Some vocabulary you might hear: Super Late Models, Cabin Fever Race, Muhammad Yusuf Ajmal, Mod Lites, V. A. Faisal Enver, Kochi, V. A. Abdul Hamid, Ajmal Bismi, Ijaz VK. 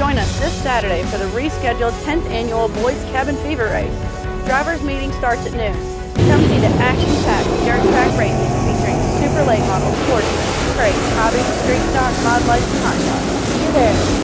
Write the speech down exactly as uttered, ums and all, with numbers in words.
Join us this Saturday for the rescheduled tenth Annual Boys Cabin Fever Race. Drivers' meeting starts at noon. Come see the action-packed dirt track racing featuring super late models, sportsmen, trades, hobbies, street stocks, mod lights, and hot dogs. See you there.